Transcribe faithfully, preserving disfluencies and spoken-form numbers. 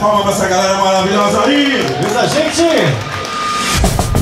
Palmas pra essa galera maravilhosa aí! Beleza, gente?